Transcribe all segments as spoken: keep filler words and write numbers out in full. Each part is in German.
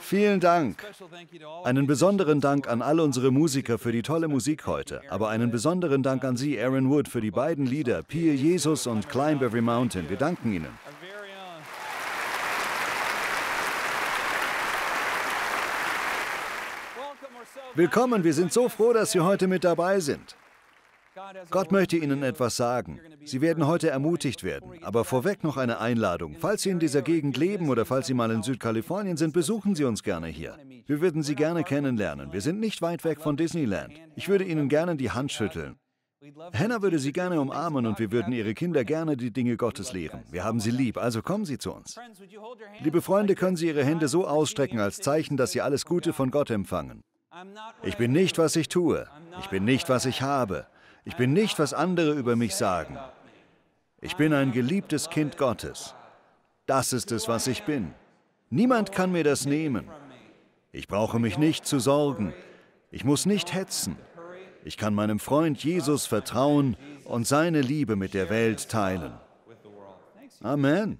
Vielen Dank. Einen besonderen Dank an alle unsere Musiker für die tolle Musik heute, aber einen besonderen Dank an Sie, Aaron Wood, für die beiden Lieder Pier Jesus und Climb Every Mountain. Wir danken Ihnen. Willkommen, wir sind so froh, dass Sie heute mit dabei sind. Gott möchte Ihnen etwas sagen. Sie werden heute ermutigt werden. Aber vorweg noch eine Einladung. Falls Sie in dieser Gegend leben oder falls Sie mal in Südkalifornien sind, besuchen Sie uns gerne hier. Wir würden Sie gerne kennenlernen. Wir sind nicht weit weg von Disneyland. Ich würde Ihnen gerne die Hand schütteln. Hannah würde Sie gerne umarmen und wir würden Ihre Kinder gerne die Dinge Gottes lehren. Wir haben Sie lieb, also kommen Sie zu uns. Liebe Freunde, können Sie Ihre Hände so ausstrecken als Zeichen, dass Sie alles Gute von Gott empfangen. Ich bin nicht, was ich tue. Ich bin nicht, was ich habe. Ich bin nicht, was andere über mich sagen. Ich bin ein geliebtes Kind Gottes. Das ist es, was ich bin. Niemand kann mir das nehmen. Ich brauche mich nicht zu sorgen. Ich muss nicht hetzen. Ich kann meinem Freund Jesus vertrauen und seine Liebe mit der Welt teilen. Amen.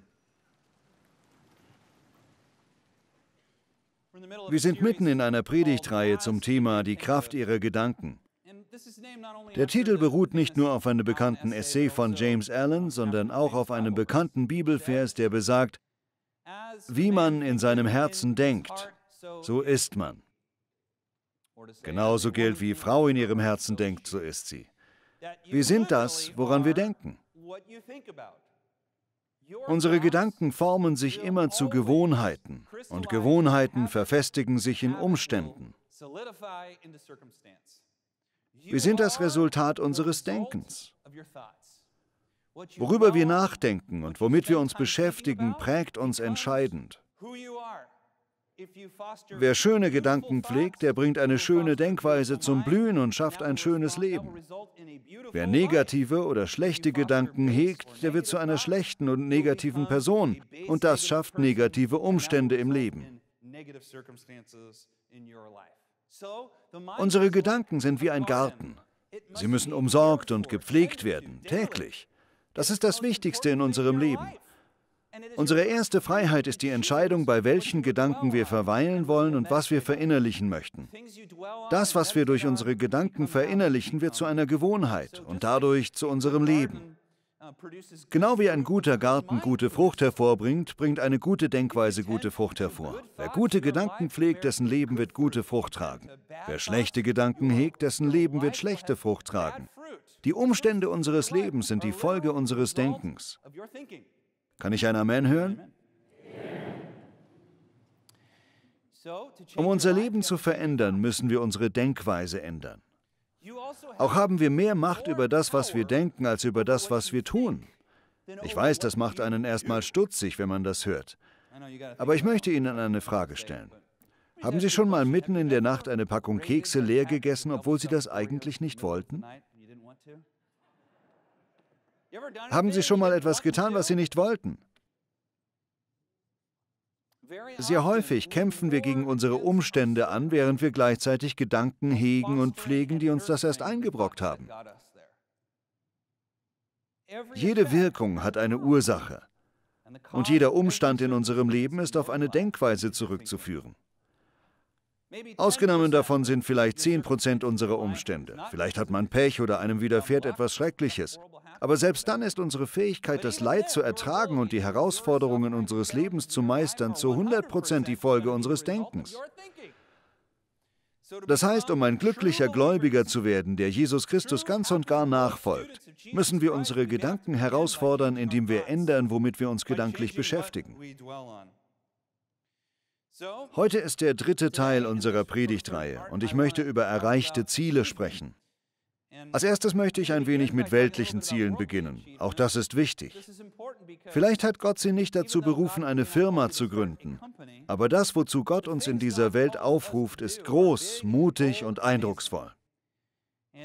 Wir sind mitten in einer Predigtreihe zum Thema »Die Kraft ihrer Gedanken«. Der Titel beruht nicht nur auf einem bekannten Essay von James Allen, sondern auch auf einem bekannten Bibelvers, der besagt, wie man in seinem Herzen denkt, so ist man. Genauso gilt, wie Frau in ihrem Herzen denkt, so ist sie. Wir sind das, woran wir denken. Unsere Gedanken formen sich immer zu Gewohnheiten und Gewohnheiten verfestigen sich in Umständen. Wir sind das Resultat unseres Denkens. Worüber wir nachdenken und womit wir uns beschäftigen, prägt uns entscheidend. Wer schöne Gedanken pflegt, der bringt eine schöne Denkweise zum Blühen und schafft ein schönes Leben. Wer negative oder schlechte Gedanken hegt, der wird zu einer schlechten und negativen Person. Und das schafft negative Umstände im Leben. Unsere Gedanken sind wie ein Garten. Sie müssen umsorgt und gepflegt werden, täglich. Das ist das Wichtigste in unserem Leben. Unsere erste Freiheit ist die Entscheidung, bei welchen Gedanken wir verweilen wollen und was wir verinnerlichen möchten. Das, was wir durch unsere Gedanken verinnerlichen, wird zu einer Gewohnheit und dadurch zu unserem Leben. Genau wie ein guter Garten gute Frucht hervorbringt, bringt eine gute Denkweise gute Frucht hervor. Wer gute Gedanken pflegt, dessen Leben wird gute Frucht tragen. Wer schlechte Gedanken hegt, dessen Leben wird schlechte Frucht tragen. Die Umstände unseres Lebens sind die Folge unseres Denkens. Kann ich ein Amen hören? Um unser Leben zu verändern, müssen wir unsere Denkweise ändern. Auch haben wir mehr Macht über das, was wir denken, als über das, was wir tun. Ich weiß, das macht einen erstmal stutzig, wenn man das hört. Aber ich möchte Ihnen eine Frage stellen. Haben Sie schon mal mitten in der Nacht eine Packung Kekse leer gegessen, obwohl Sie das eigentlich nicht wollten? Haben Sie schon mal etwas getan, was Sie nicht wollten? Sehr häufig kämpfen wir gegen unsere Umstände an, während wir gleichzeitig Gedanken hegen und pflegen, die uns das erst eingebrockt haben. Jede Wirkung hat eine Ursache. Und jeder Umstand in unserem Leben ist auf eine Denkweise zurückzuführen. Ausgenommen davon sind vielleicht zehn Prozent unserer Umstände. Vielleicht hat man Pech oder einem widerfährt etwas Schreckliches. Aber selbst dann ist unsere Fähigkeit, das Leid zu ertragen und die Herausforderungen unseres Lebens zu meistern, zu hundert Prozent die Folge unseres Denkens. Das heißt, um ein glücklicher Gläubiger zu werden, der Jesus Christus ganz und gar nachfolgt, müssen wir unsere Gedanken herausfordern, indem wir ändern, womit wir uns gedanklich beschäftigen. Heute ist der dritte Teil unserer Predigtreihe und ich möchte über erreichte Ziele sprechen. Als erstes möchte ich ein wenig mit weltlichen Zielen beginnen. Auch das ist wichtig. Vielleicht hat Gott Sie nicht dazu berufen, eine Firma zu gründen. Aber das, wozu Gott uns in dieser Welt aufruft, ist groß, mutig und eindrucksvoll.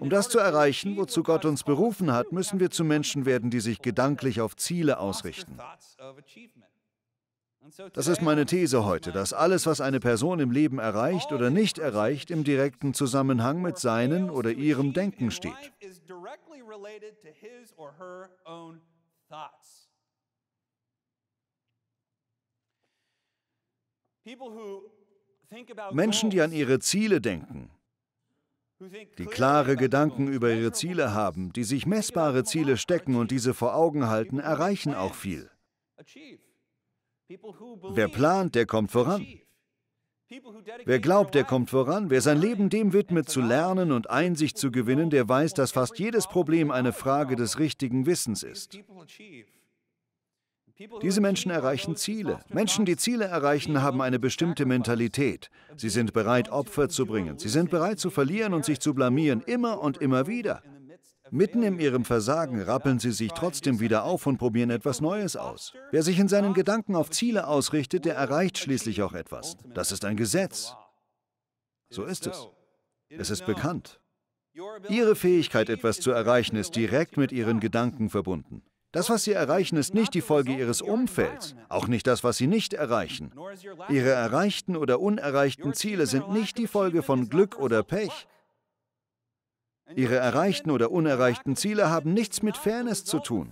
Um das zu erreichen, wozu Gott uns berufen hat, müssen wir zu Menschen werden, die sich gedanklich auf Ziele ausrichten. Das ist meine These heute, dass alles, was eine Person im Leben erreicht oder nicht erreicht, im direkten Zusammenhang mit seinem oder ihrem Denken steht. Menschen, die an ihre Ziele denken, die klare Gedanken über ihre Ziele haben, die sich messbare Ziele stecken und diese vor Augen halten, erreichen auch viel. Wer plant, der kommt voran. Wer glaubt, der kommt voran. Wer sein Leben dem widmet, zu lernen und Einsicht zu gewinnen, der weiß, dass fast jedes Problem eine Frage des richtigen Wissens ist. Diese Menschen erreichen Ziele. Menschen, die Ziele erreichen, haben eine bestimmte Mentalität. Sie sind bereit, Opfer zu bringen. Sie sind bereit, zu verlieren und sich zu blamieren, immer und immer wieder. Mitten in ihrem Versagen rappeln sie sich trotzdem wieder auf und probieren etwas Neues aus. Wer sich in seinen Gedanken auf Ziele ausrichtet, der erreicht schließlich auch etwas. Das ist ein Gesetz. So ist es. Es ist bekannt. Ihre Fähigkeit, etwas zu erreichen, ist direkt mit ihren Gedanken verbunden. Das, was Sie erreichen, ist nicht die Folge Ihres Umfelds, auch nicht das, was Sie nicht erreichen. Ihre erreichten oder unerreichten Ziele sind nicht die Folge von Glück oder Pech. Ihre erreichten oder unerreichten Ziele haben nichts mit Fairness zu tun.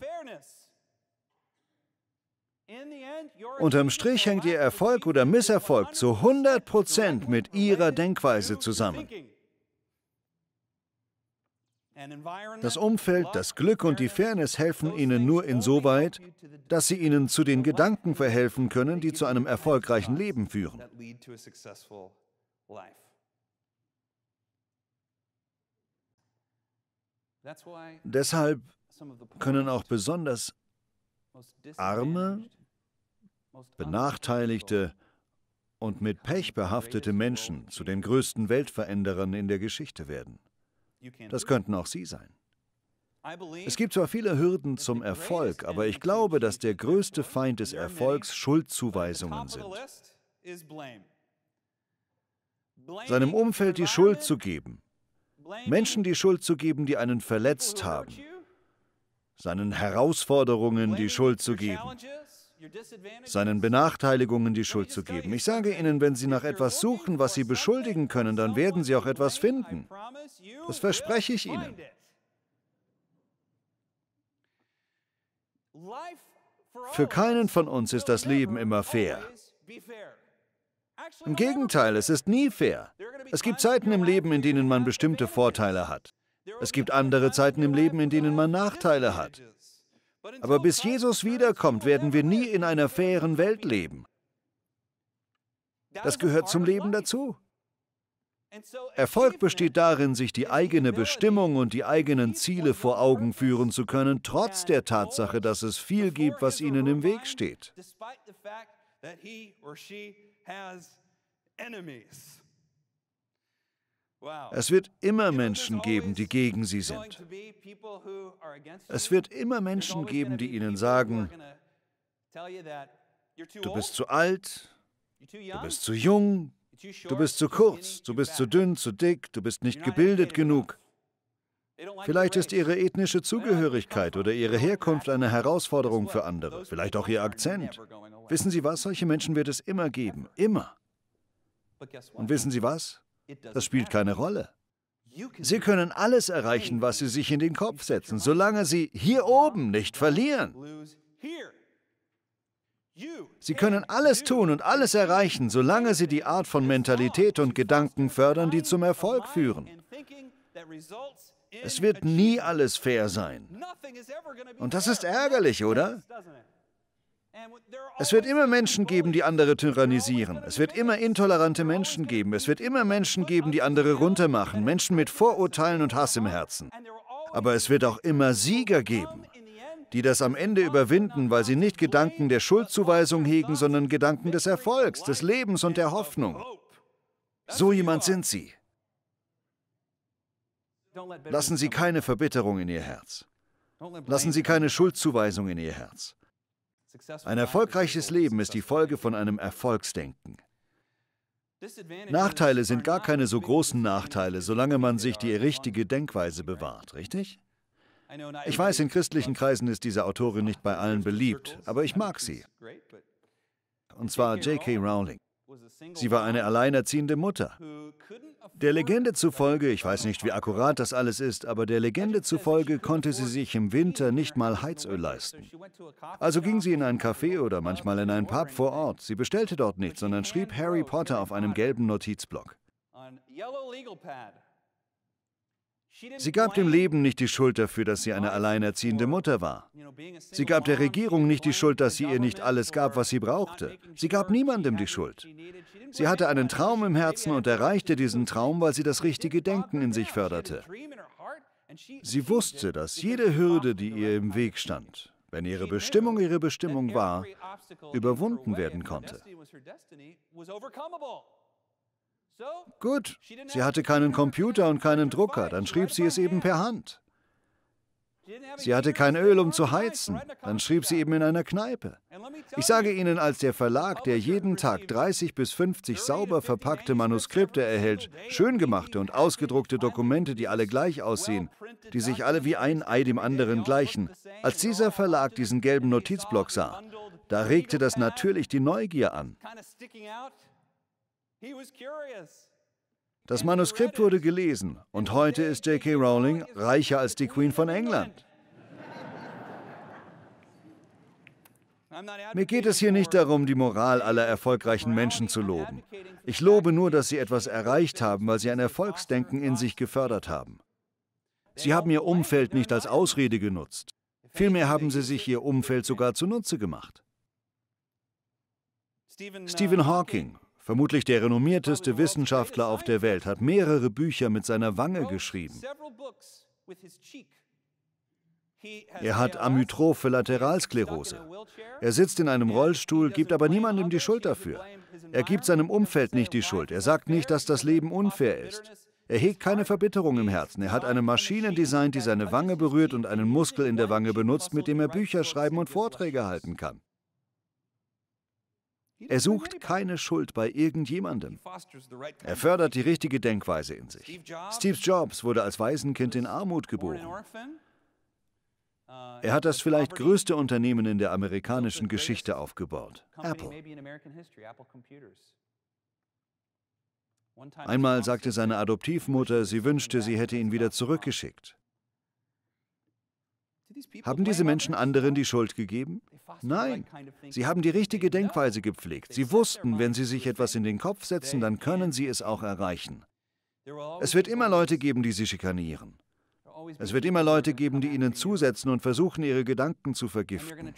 Unterm Strich hängt Ihr Erfolg oder Misserfolg zu hundert Prozent mit Ihrer Denkweise zusammen. Das Umfeld, das Glück und die Fairness helfen Ihnen nur insoweit, dass sie Ihnen zu den Gedanken verhelfen können, die zu einem erfolgreichen Leben führen. Deshalb können auch besonders arme, benachteiligte und mit Pech behaftete Menschen zu den größten Weltveränderern in der Geschichte werden. Das könnten auch Sie sein. Es gibt zwar viele Hürden zum Erfolg, aber ich glaube, dass der größte Feind des Erfolgs Schuldzuweisungen sind. Seinem Umfeld die Schuld zu geben, Menschen die Schuld zu geben, die einen verletzt haben, seinen Herausforderungen die Schuld zu geben, seinen Benachteiligungen die Schuld zu geben. Ich sage Ihnen, wenn Sie nach etwas suchen, was Sie beschuldigen können, dann werden Sie auch etwas finden. Das verspreche ich Ihnen. Für keinen von uns ist das Leben immer fair. Im Gegenteil, es ist nie fair. Es gibt Zeiten im Leben, in denen man bestimmte Vorteile hat. Es gibt andere Zeiten im Leben, in denen man Nachteile hat. Aber bis Jesus wiederkommt, werden wir nie in einer fairen Welt leben. Das gehört zum Leben dazu. Erfolg besteht darin, sich die eigene Bestimmung und die eigenen Ziele vor Augen führen zu können, trotz der Tatsache, dass es viel gibt, was ihnen im Weg steht. Es wird immer Menschen geben, die gegen Sie sind. Es wird immer Menschen geben, die Ihnen sagen, du bist zu alt, du bist zu jung, du bist zu kurz, du bist zu dünn, zu dick, du bist nicht gebildet genug. Vielleicht ist Ihre ethnische Zugehörigkeit oder Ihre Herkunft eine Herausforderung für andere, vielleicht auch Ihr Akzent. Wissen Sie was? Solche Menschen wird es immer geben, immer. Und wissen Sie was? Das spielt keine Rolle. Sie können alles erreichen, was Sie sich in den Kopf setzen, solange Sie hier oben nicht verlieren. Sie können alles tun und alles erreichen, solange Sie die Art von Mentalität und Gedanken fördern, die zum Erfolg führen. Es wird nie alles fair sein. Und das ist ärgerlich, oder? Es wird immer Menschen geben, die andere tyrannisieren. Es wird immer intolerante Menschen geben. Es wird immer Menschen geben, die andere runtermachen. Menschen mit Vorurteilen und Hass im Herzen. Aber es wird auch immer Sieger geben, die das am Ende überwinden, weil sie nicht Gedanken der Schuldzuweisung hegen, sondern Gedanken des Erfolgs, des Lebens und der Hoffnung. So jemand sind sie. Lassen Sie keine Verbitterung in Ihr Herz. Lassen Sie keine Schuldzuweisung in Ihr Herz. Ein erfolgreiches Leben ist die Folge von einem Erfolgsdenken. Nachteile sind gar keine so großen Nachteile, solange man sich die richtige Denkweise bewahrt, richtig? Ich weiß, in christlichen Kreisen ist diese Autorin nicht bei allen beliebt, aber ich mag sie. Und zwar J K Rowling. Sie war eine alleinerziehende Mutter. Der Legende zufolge, ich weiß nicht, wie akkurat das alles ist, aber der Legende zufolge konnte sie sich im Winter nicht mal Heizöl leisten. Also ging sie in ein Café oder manchmal in einen Pub vor Ort. Sie bestellte dort nichts, sondern schrieb Harry Potter auf einem gelben Notizblock. Sie gab dem Leben nicht die Schuld dafür, dass sie eine alleinerziehende Mutter war. Sie gab der Regierung nicht die Schuld, dass sie ihr nicht alles gab, was sie brauchte. Sie gab niemandem die Schuld. Sie hatte einen Traum im Herzen und erreichte diesen Traum, weil sie das richtige Denken in sich förderte. Sie wusste, dass jede Hürde, die ihr im Weg stand, wenn ihre Bestimmung ihre Bestimmung war, überwunden werden konnte. Gut, sie hatte keinen Computer und keinen Drucker, dann schrieb sie es eben per Hand. Sie hatte kein Öl, um zu heizen, dann schrieb sie eben in einer Kneipe. Ich sage Ihnen, als der Verlag, der jeden Tag dreißig bis fünfzig sauber verpackte Manuskripte erhält, schön gemachte und ausgedruckte Dokumente, die alle gleich aussehen, die sich alle wie ein Ei dem anderen gleichen, als dieser Verlag diesen gelben Notizblock sah, da regte das natürlich die Neugier an. Das Manuskript wurde gelesen und heute ist J K Rowling reicher als die Queen von England. Mir geht es hier nicht darum, die Moral aller erfolgreichen Menschen zu loben. Ich lobe nur, dass sie etwas erreicht haben, weil sie ein Erfolgsdenken in sich gefördert haben. Sie haben ihr Umfeld nicht als Ausrede genutzt. Vielmehr haben sie sich ihr Umfeld sogar zunutze gemacht. Stephen Hawking, vermutlich der renommierteste Wissenschaftler auf der Welt, hat mehrere Bücher mit seiner Wange geschrieben. Er hat Amyotrophe Lateralsklerose. Er sitzt in einem Rollstuhl, gibt aber niemandem die Schuld dafür. Er gibt seinem Umfeld nicht die Schuld. Er sagt nicht, dass das Leben unfair ist. Er hegt keine Verbitterung im Herzen. Er hat eine Maschine designt, die seine Wange berührt und einen Muskel in der Wange benutzt, mit dem er Bücher schreiben und Vorträge halten kann. Er sucht keine Schuld bei irgendjemandem. Er fördert die richtige Denkweise in sich. Steve Jobs wurde als Waisenkind in Armut geboren. Er hat das vielleicht größte Unternehmen in der amerikanischen Geschichte aufgebaut, Apple. Einmal sagte seine Adoptivmutter, sie wünschte, sie hätte ihn wieder zurückgeschickt. Haben diese Menschen anderen die Schuld gegeben? Nein, sie haben die richtige Denkweise gepflegt. Sie wussten, wenn sie sich etwas in den Kopf setzen, dann können sie es auch erreichen. Es wird immer Leute geben, die sie schikanieren. Es wird immer Leute geben, die ihnen zusetzen und versuchen, ihre Gedanken zu vergiften.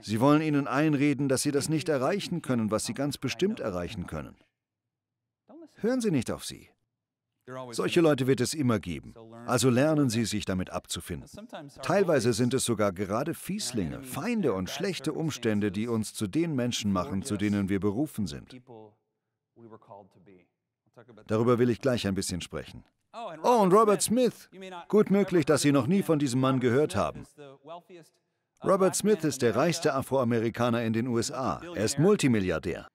Sie wollen ihnen einreden, dass sie das nicht erreichen können, was sie ganz bestimmt erreichen können. Hören Sie nicht auf sie. Solche Leute wird es immer geben, also lernen Sie, sich damit abzufinden. Teilweise sind es sogar gerade Fieslinge, Feinde und schlechte Umstände, die uns zu den Menschen machen, zu denen wir berufen sind. Darüber will ich gleich ein bisschen sprechen. Oh, und Robert Smith. Gut möglich, dass Sie noch nie von diesem Mann gehört haben. Robert Smith ist der reichste Afroamerikaner in den U S A. Er ist Multimilliardär.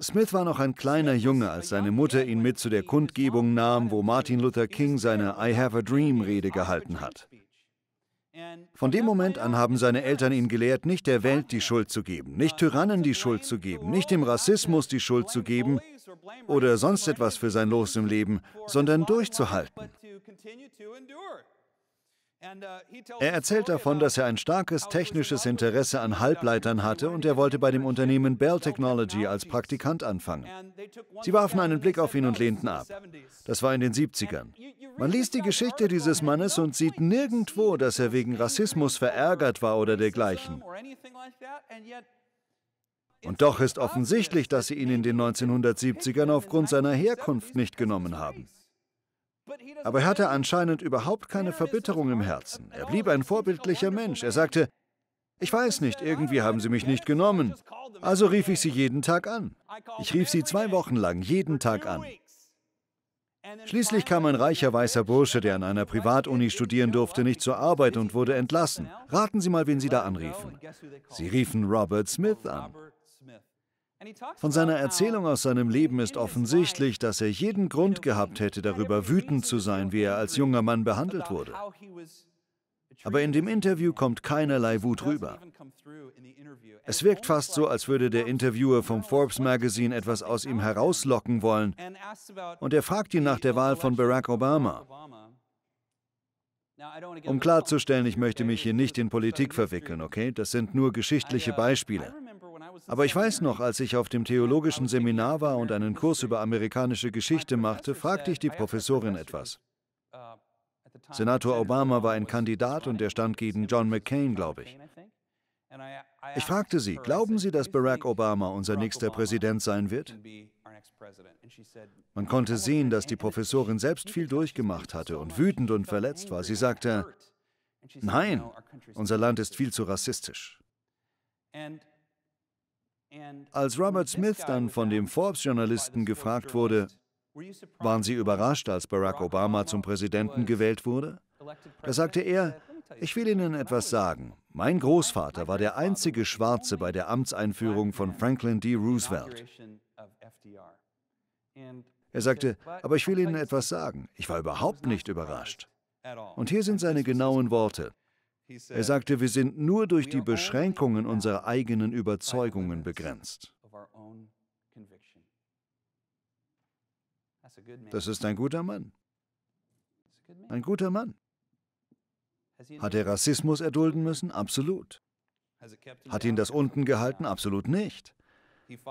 Smith war noch ein kleiner Junge, als seine Mutter ihn mit zu der Kundgebung nahm, wo Martin Luther King seine I Have a Dream-Rede gehalten hat. Von dem Moment an haben seine Eltern ihn gelehrt, nicht der Welt die Schuld zu geben, nicht Tyrannen die Schuld zu geben, nicht dem Rassismus die Schuld zu geben oder sonst etwas für sein Los im Leben, sondern durchzuhalten. Er erzählt davon, dass er ein starkes technisches Interesse an Halbleitern hatte und er wollte bei dem Unternehmen Bell Technology als Praktikant anfangen. Sie warfen einen Blick auf ihn und lehnten ab. Das war in den siebzigern. Man liest die Geschichte dieses Mannes und sieht nirgendwo, dass er wegen Rassismus verärgert war oder dergleichen. Und doch ist offensichtlich, dass sie ihn in den neunzehnhundertsiebzigern aufgrund seiner Herkunft nicht genommen haben. Aber er hatte anscheinend überhaupt keine Verbitterung im Herzen. Er blieb ein vorbildlicher Mensch. Er sagte, ich weiß nicht, irgendwie haben sie mich nicht genommen. Also rief ich sie jeden Tag an. Ich rief sie zwei Wochen lang jeden Tag an. Schließlich kam ein reicher weißer Bursche, der an einer Privatuni studieren durfte, nicht zur Arbeit und wurde entlassen. Raten Sie mal, wen Sie da anriefen. Sie riefen Robert Smith an. Von seiner Erzählung aus seinem Leben ist offensichtlich, dass er jeden Grund gehabt hätte, darüber wütend zu sein, wie er als junger Mann behandelt wurde. Aber in dem Interview kommt keinerlei Wut rüber. Es wirkt fast so, als würde der Interviewer vom Forbes Magazin etwas aus ihm herauslocken wollen. Und er fragt ihn nach der Wahl von Barack Obama. Um klarzustellen, ich möchte mich hier nicht in Politik verwickeln, okay? Das sind nur geschichtliche Beispiele. Aber ich weiß noch, als ich auf dem theologischen Seminar war und einen Kurs über amerikanische Geschichte machte, fragte ich die Professorin etwas. Senator Obama war ein Kandidat und er stand gegen John McCain, glaube ich. Ich fragte sie, glauben Sie, dass Barack Obama unser nächster Präsident sein wird? Man konnte sehen, dass die Professorin selbst viel durchgemacht hatte und wütend und verletzt war. Sie sagte, nein, unser Land ist viel zu rassistisch. Als Robert Smith dann von dem Forbes-Journalisten gefragt wurde, waren Sie überrascht, als Barack Obama zum Präsidenten gewählt wurde? Da sagte er, ich will Ihnen etwas sagen. Mein Großvater war der einzige Schwarze bei der Amtseinführung von Franklin D. Roosevelt. Er sagte, aber ich will Ihnen etwas sagen. Ich war überhaupt nicht überrascht. Und hier sind seine genauen Worte. Er sagte, wir sind nur durch die Beschränkungen unserer eigenen Überzeugungen begrenzt. Das ist ein guter Mann. Ein guter Mann. Hat er Rassismus erdulden müssen? Absolut. Hat ihn das unten gehalten? Absolut nicht.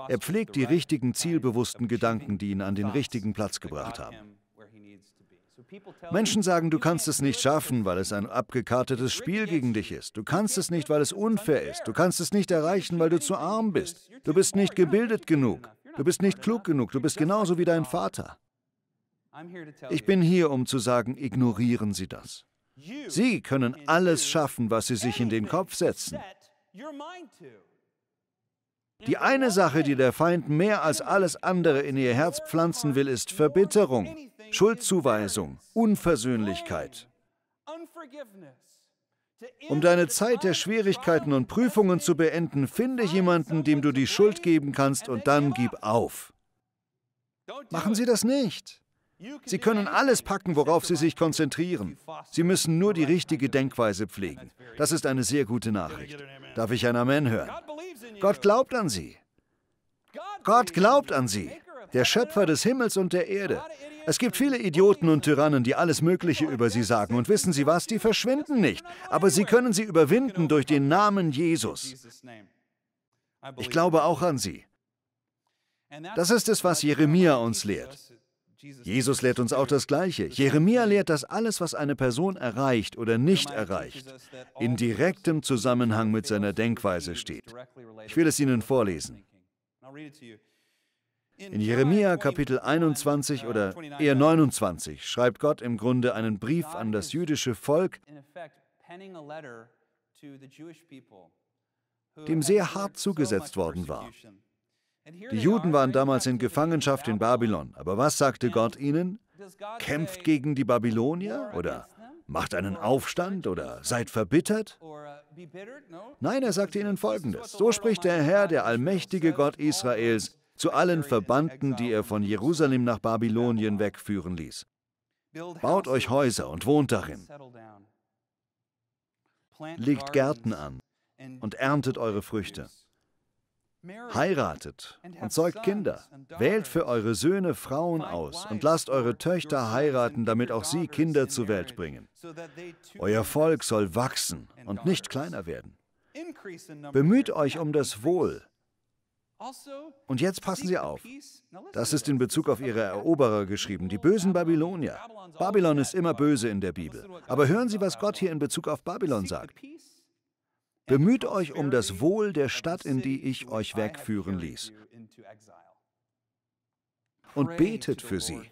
Er pflegt die richtigen, zielbewussten Gedanken, die ihn an den richtigen Platz gebracht haben. Menschen sagen, du kannst es nicht schaffen, weil es ein abgekartetes Spiel gegen dich ist. Du kannst es nicht, weil es unfair ist. Du kannst es nicht erreichen, weil du zu arm bist. Du bist nicht gebildet genug. Du bist nicht klug genug. Du bist genauso wie dein Vater. Ich bin hier, um zu sagen, ignorieren Sie das. Sie können alles schaffen, was Sie sich in den Kopf setzen. Die eine Sache, die der Feind mehr als alles andere in Ihr Herz pflanzen will, ist Verbitterung, Schuldzuweisung, Unversöhnlichkeit. Um deine Zeit der Schwierigkeiten und Prüfungen zu beenden, finde jemanden, dem du die Schuld geben kannst, und dann gib auf. Machen Sie das nicht. Sie können alles packen, worauf Sie sich konzentrieren. Sie müssen nur die richtige Denkweise pflegen. Das ist eine sehr gute Nachricht. Darf ich ein Amen hören? Gott glaubt an Sie. Gott glaubt an Sie, der Schöpfer des Himmels und der Erde. Es gibt viele Idioten und Tyrannen, die alles Mögliche über Sie sagen. Und wissen Sie was? Die verschwinden nicht. Aber Sie können sie überwinden durch den Namen Jesus. Ich glaube auch an Sie. Das ist es, was Jeremia uns lehrt. Jesus lehrt uns auch das Gleiche. Jeremia lehrt, dass alles, was eine Person erreicht oder nicht erreicht, in direktem Zusammenhang mit seiner Denkweise steht. Ich will es Ihnen vorlesen. In Jeremia Kapitel einundzwanzig oder eher neunundzwanzig schreibt Gott im Grunde einen Brief an das jüdische Volk, dem sehr hart zugesetzt worden war. Die Juden waren damals in Gefangenschaft in Babylon. Aber was sagte Gott ihnen? Kämpft gegen die Babylonier? Oder macht einen Aufstand? Oder seid verbittert? Nein, er sagte ihnen Folgendes. So spricht der Herr, der allmächtige Gott Israels, zu allen Verbannten, die er von Jerusalem nach Babylonien wegführen ließ. Baut euch Häuser und wohnt darin. Legt Gärten an und erntet eure Früchte. Heiratet und zeugt Kinder, wählt für eure Söhne Frauen aus und lasst eure Töchter heiraten, damit auch sie Kinder zur Welt bringen. Euer Volk soll wachsen und nicht kleiner werden. Bemüht euch um das Wohl. Und jetzt passen Sie auf. Das ist in Bezug auf ihre Eroberer geschrieben, die bösen Babylonier. Babylon ist immer böse in der Bibel. Aber hören Sie, was Gott hier in Bezug auf Babylon sagt. Bemüht euch um das Wohl der Stadt, in die ich euch wegführen ließ. Und betet für sie.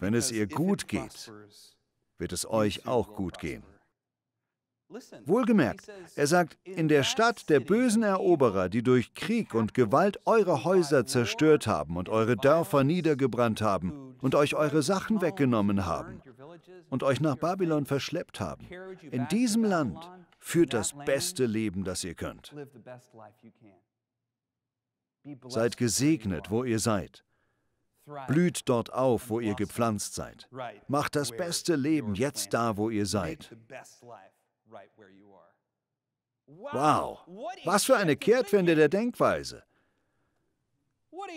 Wenn es ihr gut geht, wird es euch auch gut gehen. Wohlgemerkt, er sagt, in der Stadt der bösen Eroberer, die durch Krieg und Gewalt eure Häuser zerstört haben und eure Dörfer niedergebrannt haben und euch eure Sachen weggenommen haben und euch nach Babylon verschleppt haben, in diesem Land führt das beste Leben, das ihr könnt. Seid gesegnet, wo ihr seid. Blüht dort auf, wo ihr gepflanzt seid. Macht das beste Leben jetzt da, wo ihr seid. Wow, was für eine Kehrtwende der Denkweise.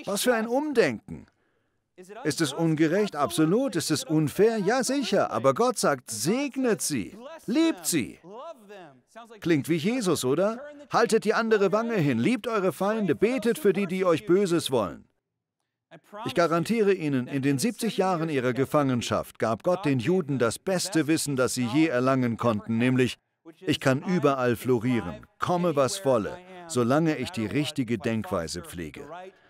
Was für ein Umdenken. Ist es ungerecht? Absolut. Ist es unfair? Ja, sicher. Aber Gott sagt, segnet sie, liebt sie. Klingt wie Jesus, oder? Haltet die andere Wange hin, liebt eure Feinde, betet für die, die euch Böses wollen. Ich garantiere Ihnen, in den siebzig Jahren ihrer Gefangenschaft gab Gott den Juden das beste Wissen, das sie je erlangen konnten, nämlich, ich kann überall florieren, komme was wolle, solange ich die richtige Denkweise pflege.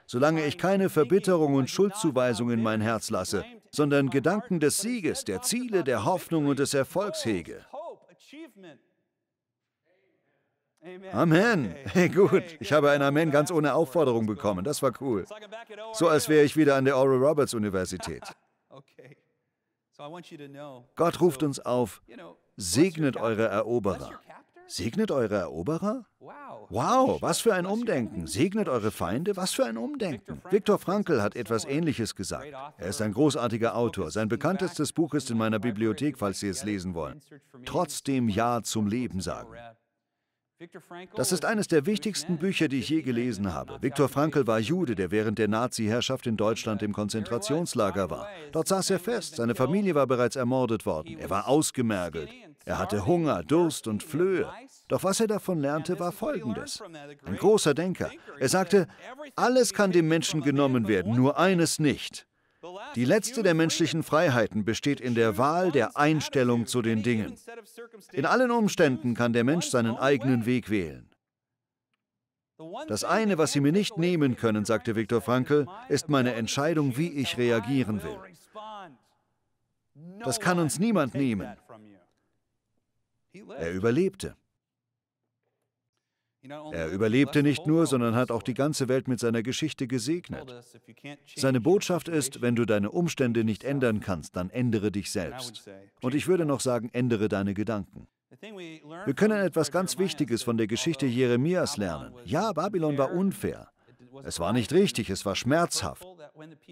Solange ich keine Verbitterung und Schuldzuweisung in mein Herz lasse, sondern Gedanken des Sieges, der Ziele, der Hoffnung und des Erfolgs hege. Amen. Hey, gut, ich habe ein Amen ganz ohne Aufforderung bekommen. Das war cool. So, als wäre ich wieder an der Oral-Roberts-Universität. Gott ruft uns auf, segnet eure Eroberer. Segnet eure Eroberer? Wow, was für ein Umdenken. Segnet eure Feinde? Was für ein Umdenken. Viktor Frankl hat etwas Ähnliches gesagt. Er ist ein großartiger Autor. Sein bekanntestes Buch ist in meiner Bibliothek, falls Sie es lesen wollen. Trotzdem Ja zum Leben sagen. Das ist eines der wichtigsten Bücher, die ich je gelesen habe. Viktor Frankl war Jude, der während der Nazi-Herrschaft in Deutschland im Konzentrationslager war. Dort saß er fest, seine Familie war bereits ermordet worden, er war ausgemergelt, er hatte Hunger, Durst und Flöhe. Doch was er davon lernte, war Folgendes. Ein großer Denker. Er sagte, alles kann dem Menschen genommen werden, nur eines nicht. Die letzte der menschlichen Freiheiten besteht in der Wahl der Einstellung zu den Dingen. In allen Umständen kann der Mensch seinen eigenen Weg wählen. Das eine, was Sie mir nicht nehmen können, sagte Viktor Frankl, ist meine Entscheidung, wie ich reagieren will. Das kann uns niemand nehmen. Er überlebte. Er überlebte nicht nur, sondern hat auch die ganze Welt mit seiner Geschichte gesegnet. Seine Botschaft ist, wenn du deine Umstände nicht ändern kannst, dann ändere dich selbst. Und ich würde noch sagen, ändere deine Gedanken. Wir können etwas ganz Wichtiges von der Geschichte Jeremias lernen. Ja, Babylon war unfair. Es war nicht richtig, es war schmerzhaft.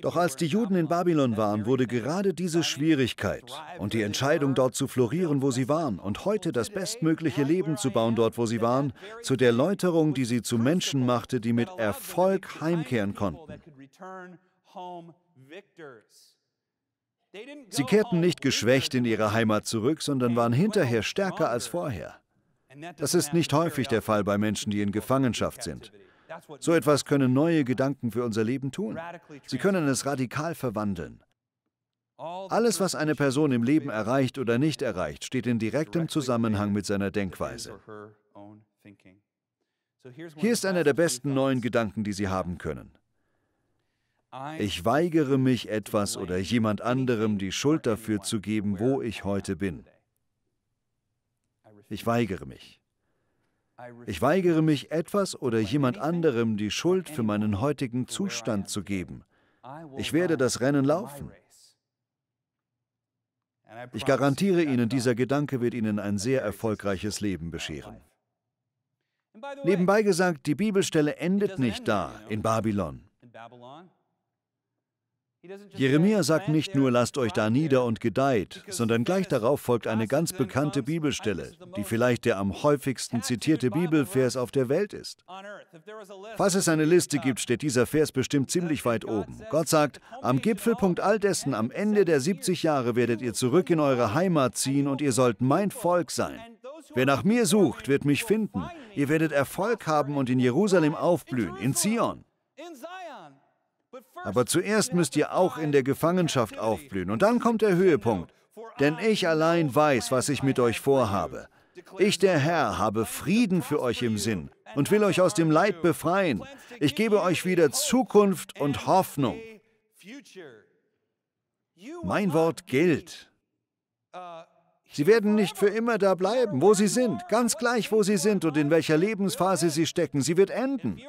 Doch als die Juden in Babylon waren, wurde gerade diese Schwierigkeit und die Entscheidung, dort zu florieren, wo sie waren, und heute das bestmögliche Leben zu bauen, dort, wo sie waren, zu der Läuterung, die sie zu Menschen machte, die mit Erfolg heimkehren konnten. Sie kehrten nicht geschwächt in ihre Heimat zurück, sondern waren hinterher stärker als vorher. Das ist nicht häufig der Fall bei Menschen, die in Gefangenschaft sind. So etwas können neue Gedanken für unser Leben tun. Sie können es radikal verwandeln. Alles, was eine Person im Leben erreicht oder nicht erreicht, steht in direktem Zusammenhang mit seiner Denkweise. Hier ist einer der besten neuen Gedanken, die Sie haben können. Ich weigere mich, etwas oder jemand anderem die Schuld dafür zu geben, wo ich heute bin. Ich weigere mich. Ich weigere mich, etwas oder jemand anderem die Schuld für meinen heutigen Zustand zu geben. Ich werde das Rennen laufen. Ich garantiere Ihnen, dieser Gedanke wird Ihnen ein sehr erfolgreiches Leben bescheren. Nebenbei gesagt, die Bibelstelle endet nicht da, in Babylon. Jeremia sagt nicht nur, lasst euch da nieder und gedeiht, sondern gleich darauf folgt eine ganz bekannte Bibelstelle, die vielleicht der am häufigsten zitierte Bibelvers auf der Welt ist. Falls es eine Liste gibt, steht dieser Vers bestimmt ziemlich weit oben. Gott sagt, am Gipfelpunkt all dessen, am Ende der siebzig Jahre werdet ihr zurück in eure Heimat ziehen und ihr sollt mein Volk sein. Wer nach mir sucht, wird mich finden. Ihr werdet Erfolg haben und in Jerusalem aufblühen, in Zion. Aber zuerst müsst ihr auch in der Gefangenschaft aufblühen. Und dann kommt der Höhepunkt. Denn ich allein weiß, was ich mit euch vorhabe. Ich, der Herr, habe Frieden für euch im Sinn und will euch aus dem Leid befreien. Ich gebe euch wieder Zukunft und Hoffnung. Mein Wort gilt. Sie werden nicht für immer da bleiben, wo sie sind, ganz gleich, wo sie sind und in welcher Lebensphase sie stecken. Sie wird enden.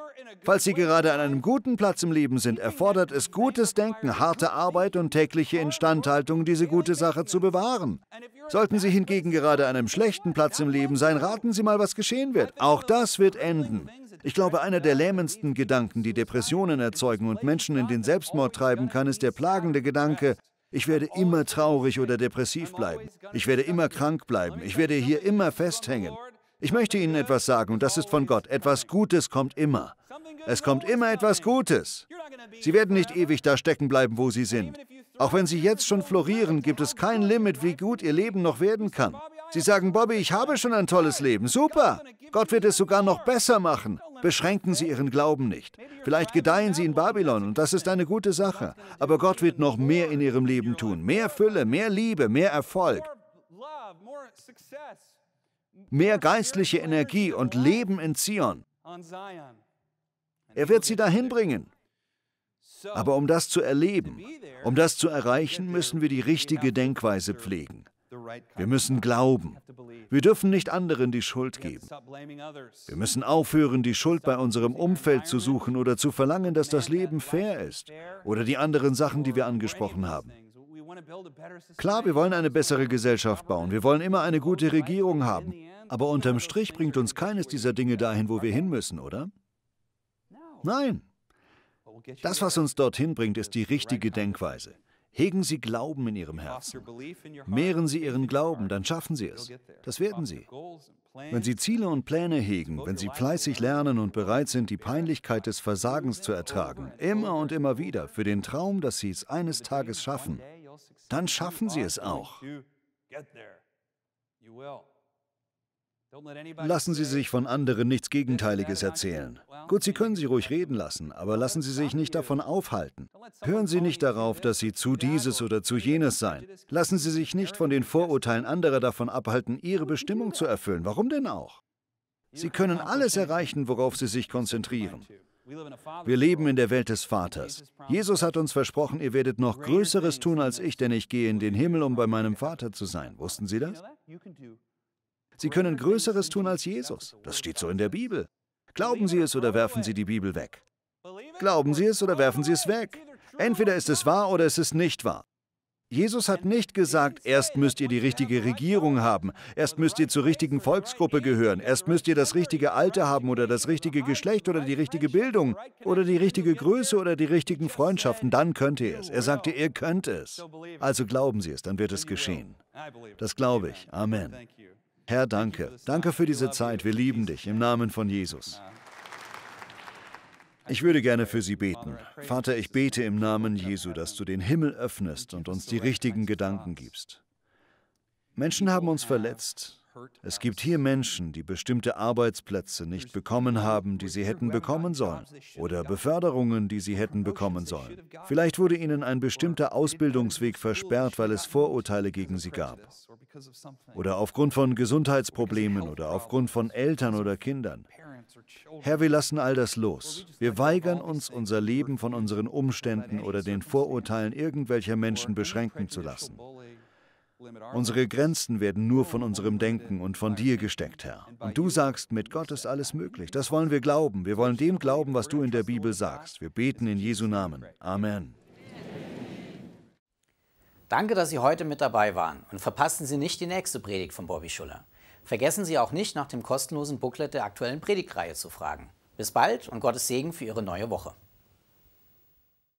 Falls Sie gerade an einem guten Platz im Leben sind, erfordert es gutes Denken, harte Arbeit und tägliche Instandhaltung, diese gute Sache zu bewahren. Sollten Sie hingegen gerade an einem schlechten Platz im Leben sein, raten Sie mal, was geschehen wird. Auch das wird enden. Ich glaube, einer der lähmendsten Gedanken, die Depressionen erzeugen und Menschen in den Selbstmord treiben kann, ist der plagende Gedanke, ich werde immer traurig oder depressiv bleiben. Ich werde immer krank bleiben. Ich werde hier immer festhängen. Ich möchte Ihnen etwas sagen, und das ist von Gott. Etwas Gutes kommt immer. Es kommt immer etwas Gutes. Sie werden nicht ewig da stecken bleiben, wo Sie sind. Auch wenn Sie jetzt schon florieren, gibt es kein Limit, wie gut Ihr Leben noch werden kann. Sie sagen, Bobby, ich habe schon ein tolles Leben. Super! Gott wird es sogar noch besser machen. Beschränken Sie Ihren Glauben nicht. Vielleicht gedeihen Sie in Babylon, und das ist eine gute Sache. Aber Gott wird noch mehr in Ihrem Leben tun. Mehr Fülle, mehr Liebe, mehr Erfolg, mehr geistliche Energie und Leben in Zion. Er wird Sie dahin bringen. Aber um das zu erleben, um das zu erreichen, müssen wir die richtige Denkweise pflegen. Wir müssen glauben. Wir dürfen nicht anderen die Schuld geben. Wir müssen aufhören, die Schuld bei unserem Umfeld zu suchen oder zu verlangen, dass das Leben fair ist oder die anderen Sachen, die wir angesprochen haben. Klar, wir wollen eine bessere Gesellschaft bauen. Wir wollen immer eine gute Regierung haben. Aber unterm Strich bringt uns keines dieser Dinge dahin, wo wir hin müssen, oder? Nein. Das, was uns dorthin bringt, ist die richtige Denkweise. Hegen Sie Glauben in Ihrem Herzen. Mehren Sie Ihren Glauben, dann schaffen Sie es. Das werden Sie. Wenn Sie Ziele und Pläne hegen, wenn Sie fleißig lernen und bereit sind, die Peinlichkeit des Versagens zu ertragen, immer und immer wieder, für den Traum, dass Sie es eines Tages schaffen, dann schaffen Sie es auch. Lassen Sie sich von anderen nichts Gegenteiliges erzählen. Gut, Sie können sie ruhig reden lassen, aber lassen Sie sich nicht davon aufhalten. Hören Sie nicht darauf, dass Sie zu dieses oder zu jenes seien. Lassen Sie sich nicht von den Vorurteilen anderer davon abhalten, Ihre Bestimmung zu erfüllen. Warum denn auch? Sie können alles erreichen, worauf Sie sich konzentrieren. Wir leben in der Welt des Vaters. Jesus hat uns versprochen, ihr werdet noch Größeres tun als ich, denn ich gehe in den Himmel, um bei meinem Vater zu sein. Wussten Sie das? Sie können Größeres tun als Jesus. Das steht so in der Bibel. Glauben Sie es oder werfen Sie die Bibel weg? Glauben Sie es oder werfen Sie es weg? Entweder ist es wahr oder es ist nicht wahr. Jesus hat nicht gesagt, erst müsst ihr die richtige Regierung haben, erst müsst ihr zur richtigen Volksgruppe gehören, erst müsst ihr das richtige Alter haben oder das richtige Geschlecht oder die richtige Bildung oder die richtige Größe oder die richtigen Freundschaften, dann könnt ihr es. Er sagte, ihr könnt es. Also glauben Sie es, dann wird es geschehen. Das glaube ich. Amen. Herr, danke. Danke für diese Zeit. Wir lieben dich im Namen von Jesus. Ich würde gerne für Sie beten. Vater, ich bete im Namen Jesu, dass du den Himmel öffnest und uns die richtigen Gedanken gibst. Menschen haben uns verletzt. Es gibt hier Menschen, die bestimmte Arbeitsplätze nicht bekommen haben, die sie hätten bekommen sollen, oder Beförderungen, die sie hätten bekommen sollen. Vielleicht wurde ihnen ein bestimmter Ausbildungsweg versperrt, weil es Vorurteile gegen sie gab. Oder aufgrund von Gesundheitsproblemen oder aufgrund von Eltern oder Kindern. Herr, wir lassen all das los. Wir weigern uns, unser Leben von unseren Umständen oder den Vorurteilen irgendwelcher Menschen beschränken zu lassen. Unsere Grenzen werden nur von unserem Denken und von dir gesteckt, Herr. Und du sagst, mit Gott ist alles möglich. Das wollen wir glauben. Wir wollen dem glauben, was du in der Bibel sagst. Wir beten in Jesu Namen. Amen. Danke, dass Sie heute mit dabei waren. Und verpassen Sie nicht die nächste Predigt von Bobby Schuller. Vergessen Sie auch nicht, nach dem kostenlosen Booklet der aktuellen Predigtreihe zu fragen. Bis bald und Gottes Segen für Ihre neue Woche.